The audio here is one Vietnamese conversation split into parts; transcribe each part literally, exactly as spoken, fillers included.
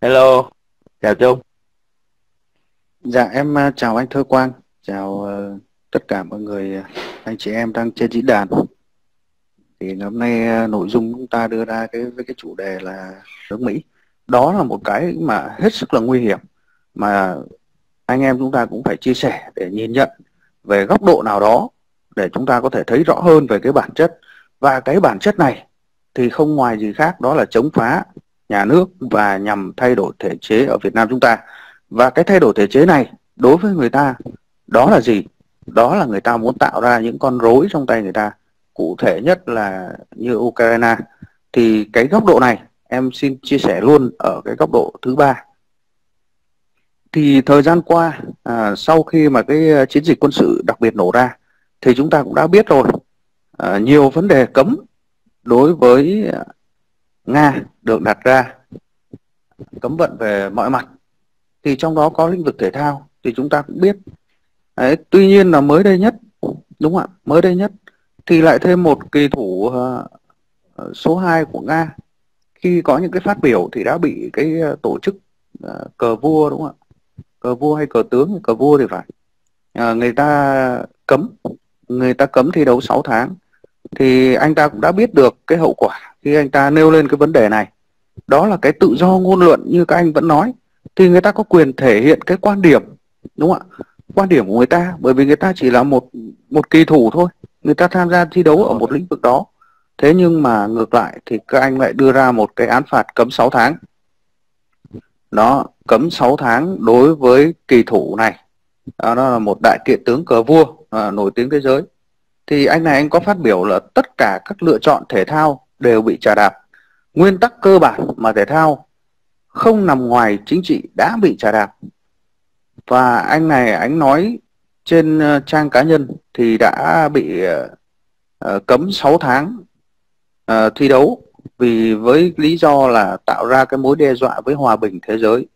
Hello, chào Trung. Dạ em uh, chào anh Thơ Quang, chào uh, tất cả mọi người, uh, anh chị em đang trên diễn đàn. Thì ngày hôm nay uh, nội dung chúng ta đưa ra cái với cái chủ đề là nước Mỹ. Đó là một cái mà hết sức là nguy hiểm mà anh em chúng ta cũng phải chia sẻ để nhìn nhận về góc độ nào đó để chúng ta có thể thấy rõ hơn về cái bản chất. Và cái bản chất này thì không ngoài gì khác đó là chống phá nhà nước và nhằm thay đổi thể chế ở Việt Nam chúng ta. Và cái thay đổi thể chế này đối với người ta đó là gì? Đó là người ta muốn tạo ra những con rối trong tay người ta. Cụ thể nhất là như Ukraine. Thì cái góc độ này em xin chia sẻ luôn ở cái góc độ thứ ba. Thì thời gian qua à, sau khi mà cái chiến dịch quân sự đặc biệt nổ ra thì chúng ta cũng đã biết rồi, à, nhiều vấn đề cấm đối với Nga được đặt ra, cấm vận về mọi mặt. Thì trong đó có lĩnh vực thể thao thì chúng ta cũng biết. Đấy, tuy nhiên là mới đây nhất, đúng không ạ? Mới đây nhất thì lại thêm một kỳ thủ uh, số hai của Nga khi có những cái phát biểu thì đã bị cái tổ chức uh, cờ vua, đúng không ạ? Cờ vua hay cờ tướng, cờ vua thì phải. Uh, người ta cấm, người ta cấm thi đấu sáu tháng. Thì anh ta cũng đã biết được cái hậu quả khi anh ta nêu lên cái vấn đề này. Đó là cái tự do ngôn luận như các anh vẫn nói. Thì người ta có quyền thể hiện cái quan điểm, đúng không ạ? Quan điểm của người ta, bởi vì người ta chỉ là một một kỳ thủ thôi. Người ta tham gia thi đấu ở một lĩnh vực đó. Thế nhưng mà ngược lại thì các anh lại đưa ra một cái án phạt cấm sáu tháng. Đó, cấm sáu tháng đối với kỳ thủ này. Đó, đó là một đại kiện tướng cờ vua à, nổi tiếng thế giới. Thì anh này anh có phát biểu là tất cả các lựa chọn thể thao đều bị chà đạp. Nguyên tắc cơ bản mà thể thao không nằm ngoài chính trị đã bị chà đạp. Và anh này anh nói trên trang cá nhân thì đã bị uh, cấm sáu tháng uh, thi đấu vì với lý do là tạo ra cái mối đe dọa với hòa bình thế giới.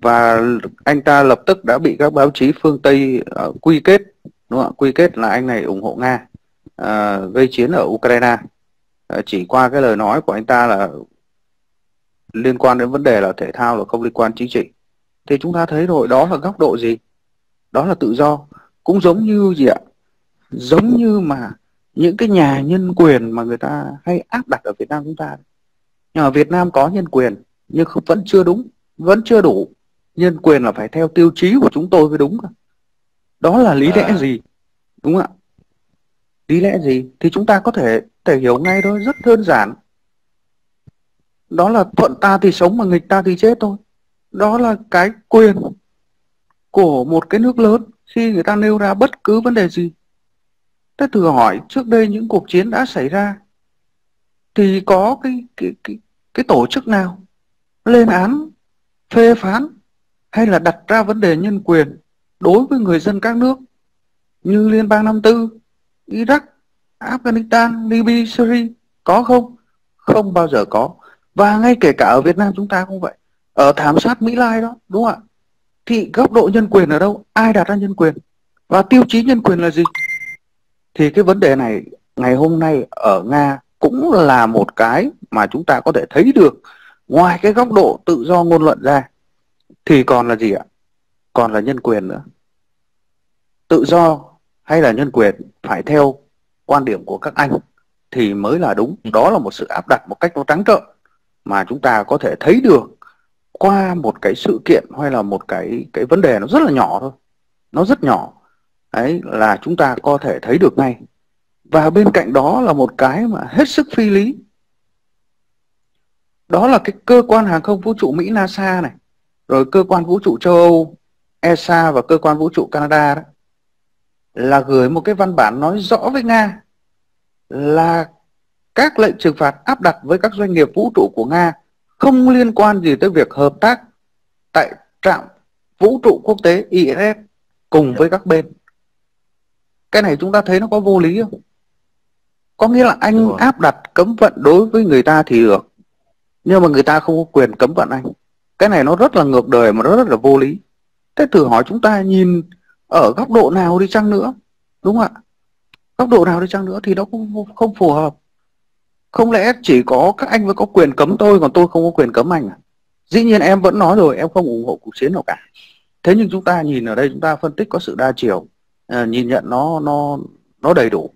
Và anh ta lập tức đã bị các báo chí phương Tây uh, quy kết, đúng không? Quy kết là anh này ủng hộ Nga uh, gây chiến ở Ukraine uh, chỉ qua cái lời nói của anh ta là liên quan đến vấn đề là thể thao là không liên quan chính trị. Thì chúng ta thấy rồi, đó là góc độ gì? Đó là tự do. Cũng giống như gì ạ? Giống như mà những cái nhà nhân quyền mà người ta hay áp đặt ở Việt Nam chúng ta. Nhưng mà Việt Nam có nhân quyền nhưng không, vẫn chưa đúng, vẫn chưa đủ. Nhân quyền là phải theo tiêu chí của chúng tôi mới đúng. Đó là lý lẽ gì? Đúng không ạ? Lý lẽ gì? Thì chúng ta có thể, thể hiểu ngay thôi, rất đơn giản. Đó là thuận ta thì sống mà nghịch ta thì chết thôi. Đó là cái quyền của một cái nước lớn khi người ta nêu ra bất cứ vấn đề gì. Thế thử hỏi trước đây những cuộc chiến đã xảy ra thì có cái, cái, cái, cái tổ chức nào lên án, phê phán hay là đặt ra vấn đề nhân quyền đối với người dân các nước như Liên bang năm tư, Iraq, Afghanistan, Libya, Syria? Có không? Không bao giờ có. Và ngay kể cả ở Việt Nam chúng ta cũng vậy. Ở thảm sát Mỹ Lai đó, đúng không ạ? Thì góc độ nhân quyền ở đâu? Ai đặt ra nhân quyền? Và tiêu chí nhân quyền là gì? Thì cái vấn đề này ngày hôm nay ở Nga cũng là một cái mà chúng ta có thể thấy được. Ngoài cái góc độ tự do ngôn luận ra thì còn là gì ạ? Còn là nhân quyền nữa. Tự do hay là nhân quyền phải theo quan điểm của các anh thì mới là đúng. Đó là một sự áp đặt một cách nó trắng trợn mà chúng ta có thể thấy được qua một cái sự kiện hay là một cái cái vấn đề nó rất là nhỏ thôi. Nó rất nhỏ. Đấy là chúng ta có thể thấy được ngay. Và bên cạnh đó là một cái mà hết sức phi lý. Đó là cái cơ quan hàng không vũ trụ Mỹ NASA này, rồi cơ quan vũ trụ châu Âu e ét a và cơ quan vũ trụ Canada đó, là gửi một cái văn bản nói rõ với Nga là các lệnh trừng phạt áp đặt với các doanh nghiệp vũ trụ của Nga không liên quan gì tới việc hợp tác tại trạm vũ trụ quốc tế i ét ét cùng với các bên. Cái này chúng ta thấy nó có vô lý không? Có nghĩa là anh áp đặt cấm vận đối với người ta thì được, nhưng mà người ta không có quyền cấm vận anh. Cái này nó rất là ngược đời mà nó rất là vô lý. Thế thử hỏi chúng ta nhìn ở góc độ nào đi chăng nữa, đúng không ạ? Góc độ nào đi chăng nữa thì nó cũng không phù hợp. Không lẽ chỉ có các anh mới có quyền cấm tôi còn tôi không có quyền cấm anh à? Dĩ nhiên em vẫn nói rồi, em không ủng hộ cuộc chiến nào cả. Thế nhưng chúng ta nhìn ở đây, chúng ta phân tích có sự đa chiều, à, nhìn nhận nó nó nó đầy đủ.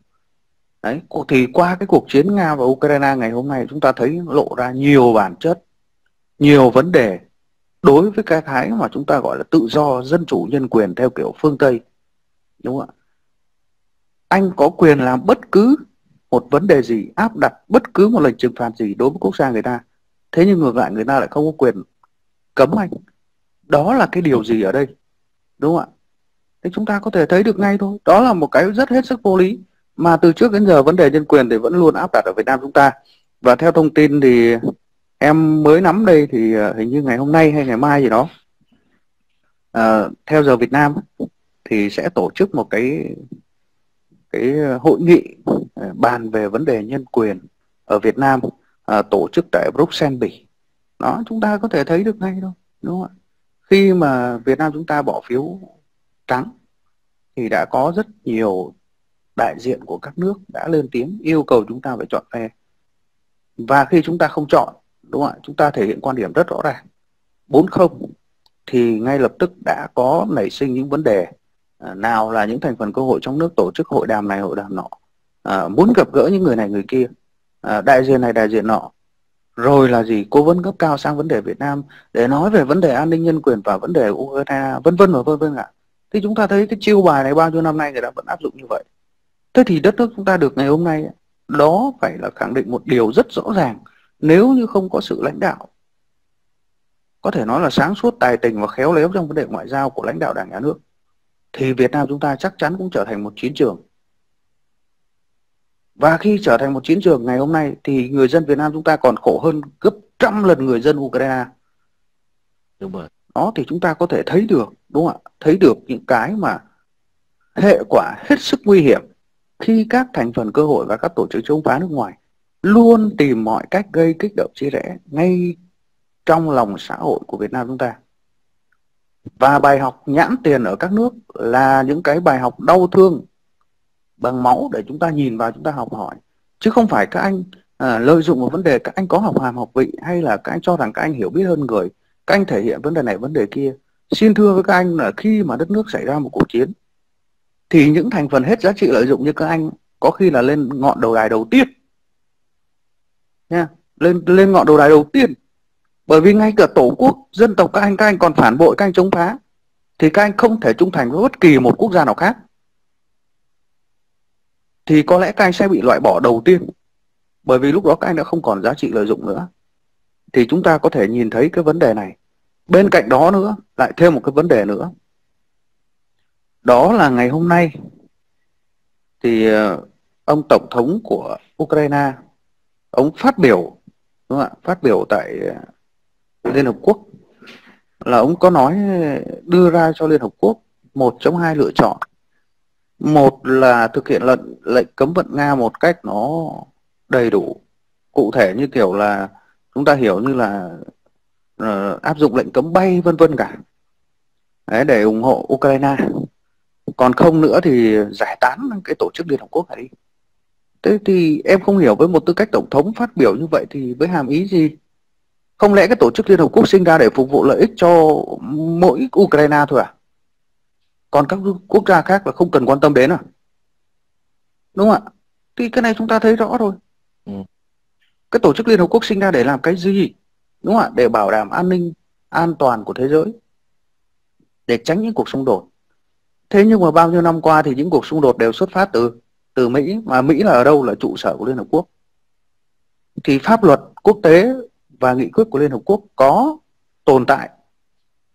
Đấy, thì qua cái cuộc chiến Nga và Ukraine ngày hôm nay chúng ta thấy lộ ra nhiều bản chất, nhiều vấn đề đối với cái thái mà chúng ta gọi là tự do, dân chủ, nhân quyền theo kiểu phương Tây. Đúng không ạ? Anh có quyền làm bất cứ một vấn đề gì, áp đặt bất cứ một lệnh trừng phạt gì đối với quốc gia người ta. Thế nhưng ngược lại người ta lại không có quyền cấm anh. Đó là cái điều gì ở đây? Đúng không ạ? Thế chúng ta có thể thấy được ngay thôi. Đó là một cái rất hết sức vô lý. Mà từ trước đến giờ vấn đề nhân quyền thì vẫn luôn áp đặt ở Việt Nam chúng ta. Và theo thông tin thì em mới nắm đây thì hình như ngày hôm nay hay ngày mai gì đó, à, theo giờ Việt Nam thì sẽ tổ chức một cái cái hội nghị bàn về vấn đề nhân quyền ở Việt Nam, à, tổ chức tại Bruxelles, Bỉ. Đó, chúng ta có thể thấy được ngay thôi, đúng không ạ? Khi mà Việt Nam chúng ta bỏ phiếu trắng thì đã có rất nhiều đại diện của các nước đã lên tiếng yêu cầu chúng ta phải chọn phe. Và khi chúng ta không chọn, đúng không ạ, chúng ta thể hiện quan điểm rất rõ ràng. bốn không thì ngay lập tức đã có nảy sinh những vấn đề, à, nào là những thành phần cơ hội trong nước tổ chức hội đàm này hội đàm nọ, à, muốn gặp gỡ những người này người kia, à, đại diện này đại diện nọ, rồi là gì cố vấn cấp cao sang vấn đề Việt Nam để nói về vấn đề an ninh nhân quyền và vấn đề Ukraine, vân vân và vân vân ạ. Thì chúng ta thấy cái chiêu bài này bao nhiêu năm nay người ta vẫn áp dụng như vậy. Thế thì đất nước chúng ta được ngày hôm nay đó phải là khẳng định một điều rất rõ ràng. Nếu như không có sự lãnh đạo, có thể nói là sáng suốt, tài tình và khéo léo trong vấn đề ngoại giao của lãnh đạo đảng nhà nước, thì Việt Nam chúng ta chắc chắn cũng trở thành một chiến trường. Và khi trở thành một chiến trường ngày hôm nay thì người dân Việt Nam chúng ta còn khổ hơn gấp trăm lần người dân Ukraine. Đúng rồi. Đó thì chúng ta có thể thấy được, đúng không ạ? Thấy được những cái mà hệ quả hết sức nguy hiểm khi các thành phần cơ hội và các tổ chức chống phá nước ngoài luôn tìm mọi cách gây kích động chia rẽ ngay trong lòng xã hội của Việt Nam chúng ta. Và bài học nhãn tiền ở các nước là những cái bài học đau thương bằng máu để chúng ta nhìn vào chúng ta học hỏi. Chứ không phải các anh à, lợi dụng một vấn đề các anh có học hàm học vị, hay là các anh cho rằng các anh hiểu biết hơn người, các anh thể hiện vấn đề này vấn đề kia. Xin thưa với các anh là khi mà đất nước xảy ra một cuộc chiến thì những thành phần hết giá trị lợi dụng như các anh có khi là lên ngọn đầu đài đầu tiên. Nha, lên lên ngọn đầu đài đầu tiên. Bởi vì ngay cả tổ quốc, dân tộc các anh, các anh còn phản bội, các anh chống phá, thì các anh không thể trung thành với bất kỳ một quốc gia nào khác. Thì có lẽ các anh sẽ bị loại bỏ đầu tiên. Bởi vì lúc đó các anh đã không còn giá trị lợi dụng nữa. Thì chúng ta có thể nhìn thấy cái vấn đề này. Bên cạnh đó nữa, lại thêm một cái vấn đề nữa. Đó là ngày hôm nay thì ông Tổng thống của Ukraine, ông phát biểu, đúng không ạ? Phát biểu tại Liên Hợp Quốc là ông có nói, đưa ra cho Liên Hợp Quốc một trong hai lựa chọn. Một là thực hiện lệnh, lệnh cấm vận Nga một cách nó đầy đủ, cụ thể như kiểu là chúng ta hiểu như là uh, áp dụng lệnh cấm bay vân vân cả. Đấy, để ủng hộ Ukraine. Còn không nữa thì giải tán cái tổ chức Liên Hợp Quốc này đi. Thế thì em không hiểu với một tư cách tổng thống phát biểu như vậy thì với hàm ý gì? Không lẽ cái tổ chức Liên Hợp Quốc sinh ra để phục vụ lợi ích cho mỗi Ukraine thôi à? Còn các quốc gia khác là không cần quan tâm đến à? Đúng không ạ? Thì cái này chúng ta thấy rõ rồi. Ừ. Cái tổ chức Liên Hợp Quốc sinh ra để làm cái gì? Đúng không ạ? Để bảo đảm an ninh, an toàn của thế giới, để tránh những cuộc xung đột. Thế nhưng mà bao nhiêu năm qua thì những cuộc xung đột đều xuất phát từ từ Mỹ. Mà Mỹ là ở đâu? Là trụ sở của Liên Hợp Quốc. Thì pháp luật quốc tế và nghị quyết của Liên Hợp Quốc có tồn tại,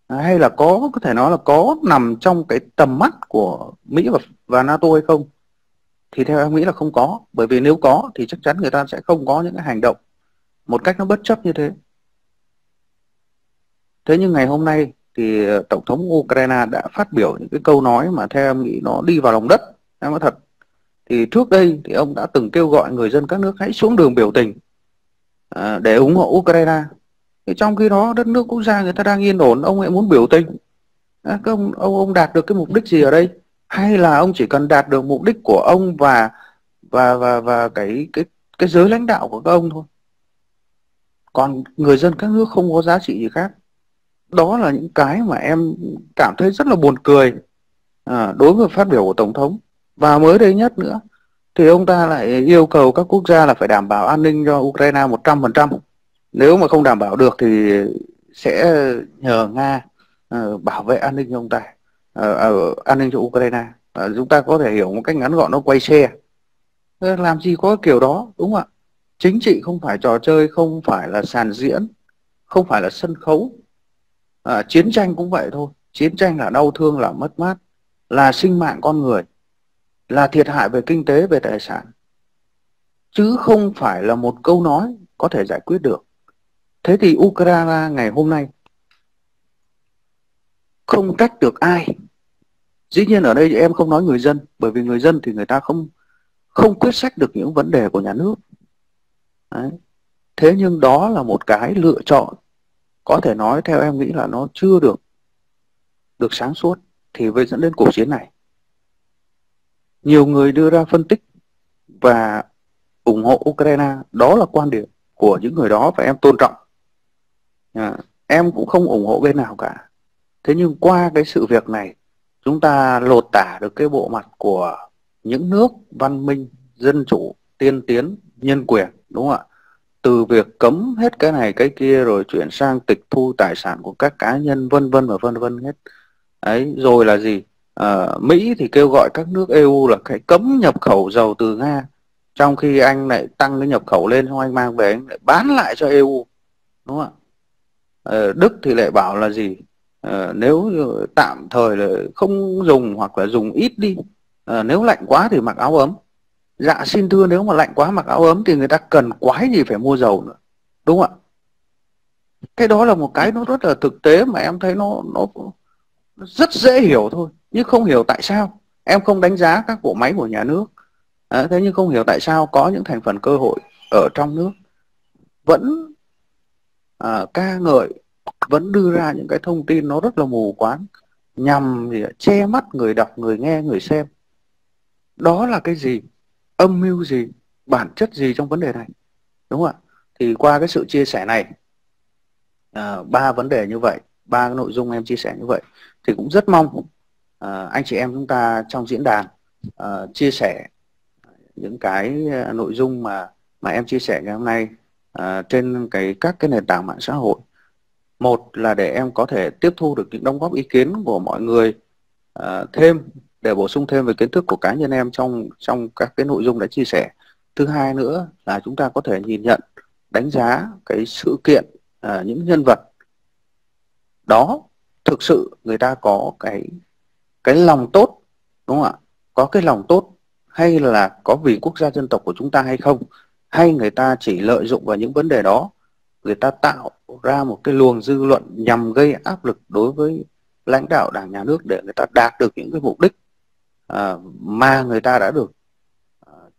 hay là có có thể nói là có nằm trong cái tầm mắt của Mỹ và, và NATO hay không? Thì theo em nghĩ là không có. Bởi vì nếu có thì chắc chắn người ta sẽ không có những cái hành động một cách nó bất chấp như thế. Thế nhưng ngày hôm nay thì Tổng thống Ukraine đã phát biểu những cái câu nói mà theo em nghĩ nó đi vào lòng đất. Em nói thật. Thì trước đây thì ông đã từng kêu gọi người dân các nước hãy xuống đường biểu tình à, để ủng hộ Ukraine. Thì trong khi đó đất nước quốc gia người ta đang yên ổn, ông lại muốn biểu tình. Các ông, ông, ông đạt được cái mục đích gì ở đây? Hay là ông chỉ cần đạt được mục đích của ông và và và, và cái, cái, cái giới lãnh đạo của các ông thôi? Còn người dân các nước không có giá trị gì khác. Đó là những cái mà em cảm thấy rất là buồn cười à, đối với phát biểu của Tổng thống. Và mới đây nhất nữa thì ông ta lại yêu cầu các quốc gia là phải đảm bảo an ninh cho Ukraine một trăm phần trăm. Nếu mà không đảm bảo được thì sẽ nhờ Nga à, bảo vệ an ninh cho ông ta, à, à, an ninh cho Ukraine. À, chúng ta có thể hiểu một cách ngắn gọn nó quay xe. Làm gì có kiểu đó, đúng không ạ? Chính trị không phải trò chơi, không phải là sàn diễn, không phải là sân khấu. À, chiến tranh cũng vậy thôi. Chiến tranh là đau thương, là mất mát, là sinh mạng con người, là thiệt hại về kinh tế, về tài sản, chứ không phải là một câu nói có thể giải quyết được. Thế thì Ukraine ngày hôm nay không trách được ai. Dĩ nhiên ở đây em không nói người dân, bởi vì người dân thì người ta không không quyết sách được những vấn đề của nhà nước. Đấy. Thế nhưng đó là một cái lựa chọn có thể nói theo em nghĩ là nó chưa được được sáng suốt, thì mới dẫn đến cuộc chiến này. Nhiều người đưa ra phân tích và ủng hộ Ukraine, đó là quan điểm của những người đó và em tôn trọng. À, em cũng không ủng hộ bên nào cả. Thế nhưng qua cái sự việc này, chúng ta lột tả được cái bộ mặt của những nước văn minh, dân chủ, tiên tiến, nhân quyền, đúng không ạ? Từ việc cấm hết cái này cái kia rồi chuyển sang tịch thu tài sản của các cá nhân vân vân và vân vân hết. Ấy, rồi là gì? À, Mỹ thì kêu gọi các nước e u là cái cấm nhập khẩu dầu từ Nga, trong khi anh lại tăng cái nhập khẩu lên, xong anh mang về anh lại bán lại cho e u, đúng không ạ? À, Đức thì lại bảo là gì? À, nếu tạm thời là không dùng hoặc là dùng ít đi, à, nếu lạnh quá thì mặc áo ấm. Dạ xin thưa, nếu mà lạnh quá mặc áo ấm thì người ta cần quái gì phải mua dầu nữa, đúng không ạ? Cái đó là một cái nó rất là thực tế mà em thấy nó, nó rất dễ hiểu thôi. Nhưng không hiểu tại sao, em không đánh giá các bộ máy của nhà nước à, thế nhưng không hiểu tại sao có những thành phần cơ hội ở trong nước vẫn à, ca ngợi, vẫn đưa ra những cái thông tin nó rất là mù quáng, nhằm thì che mắt người đọc, người nghe, người xem. Đó là cái gì? Âm mưu gì? Bản chất gì trong vấn đề này? Đúng không ạ? Thì qua cái sự chia sẻ này, à, ba vấn đề như vậy, ba cái nội dung em chia sẻ như vậy, thì cũng rất mong à, anh chị em chúng ta trong diễn đàn à, chia sẻ những cái nội dung mà mà em chia sẻ ngày hôm nay à, trên cái các cái nền tảng mạng xã hội. Một là để em có thể tiếp thu được những đóng góp ý kiến của mọi người à, thêm, để bổ sung thêm về kiến thức của cá nhân em trong trong các cái nội dung đã chia sẻ. Thứ hai nữa là chúng ta có thể nhìn nhận, đánh giá cái sự kiện, à, những nhân vật đó thực sự người ta có cái cái lòng tốt, đúng không ạ? Có cái lòng tốt hay là có vì quốc gia dân tộc của chúng ta hay không, hay người ta chỉ lợi dụng vào những vấn đề đó, người ta tạo ra một cái luồng dư luận nhằm gây áp lực đối với lãnh đạo đảng nhà nước để người ta đạt được những cái mục đích à, mà người ta đã được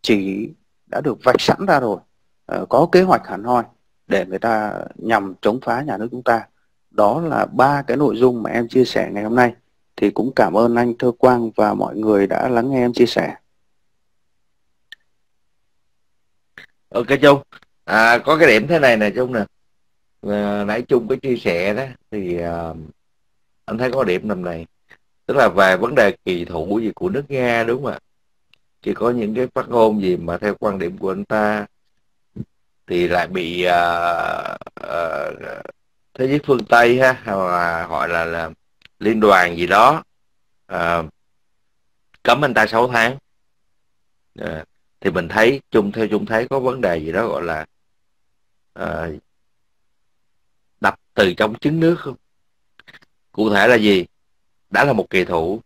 chỉ đã được vạch sẵn ra rồi, à, có kế hoạch hẳn hoi để người ta nhằm chống phá nhà nước chúng ta. Đó là ba cái nội dung mà em chia sẻ ngày hôm nay. Thì cũng cảm ơn anh Thơ Quang và mọi người đã lắng nghe em chia sẻ. Ok Trung, à, có cái điểm thế này nè Trung nè, à, nãy Trung có chia sẻ đó thì à, anh thấy có điểm nằm này, tức là về vấn đề kỳ thủ gì của nước Nga, đúng không ạ? Chỉ có những cái phát ngôn gì mà theo quan điểm của anh ta thì lại bị uh, uh, thế giới phương Tây ha, hoặc là gọi là, là liên đoàn gì đó uh, cấm anh ta sáu tháng. Uh, thì mình thấy chung theo chung thấy có vấn đề gì đó gọi là uh, đập từ trong trứng nước không? Cụ thể là gì? Đã là một kỳ thủ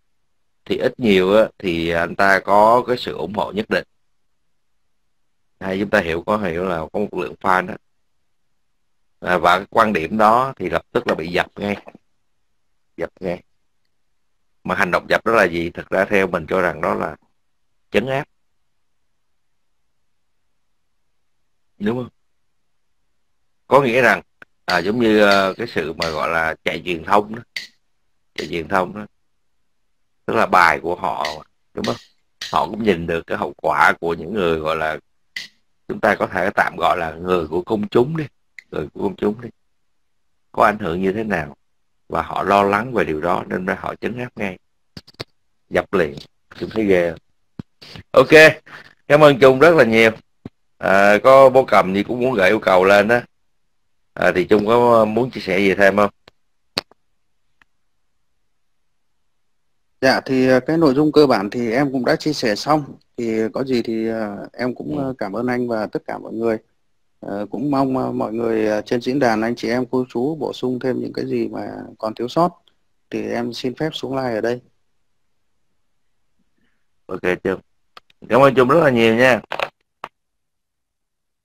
thì ít nhiều thì anh ta có cái sự ủng hộ nhất định, hay chúng ta hiểu có hiểu là có một lượng fan đó, à, và cái quan điểm đó thì lập tức là bị dập ngay, dập ngay. Mà hành động dập đó là gì? Thực ra theo mình cho rằng đó là trấn áp, đúng không? Có nghĩa rằng à, giống như uh, cái sự mà gọi là chạy truyền thông đó, chạy truyền thông đó, tức là bài của họ, đúng không? Họ cũng nhìn được cái hậu quả của những người gọi là chúng ta có thể tạm gọi là người của công chúng đi, người của công chúng đấy có ảnh hưởng như thế nào, và họ lo lắng về điều đó nên ra họ trấn áp ngay, dập liền. Chúng thấy ghê. Ok, cảm ơn Trung rất là nhiều. À, có bố Cầm gì cũng muốn gửi yêu cầu lên đó, à, thì Trung có muốn chia sẻ gì thêm không? Dạ thì cái nội dung cơ bản thì em cũng đã chia sẻ xong. Thì có gì thì em cũng cảm ơn anh và tất cả mọi người. Cũng mong mọi người trên diễn đàn, anh chị em, cô chú bổ sung thêm những cái gì mà còn thiếu sót thì em xin phép xuống like ở đây. Ok Trung, cảm ơn Trung rất là nhiều nha.